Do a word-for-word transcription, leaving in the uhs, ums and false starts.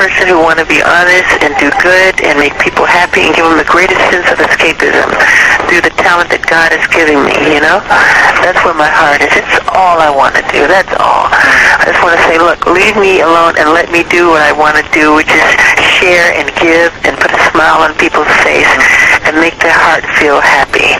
person who want to be honest and do good and make people happy and give them the greatest sense of escapism through the talent that God is giving me, you know? That's where my heart is. It's all I want to do. That's all. I just want to say, look, leave me alone and let me do what I want to do, which is share and give and put a smile on people's face and make their heart feel happy.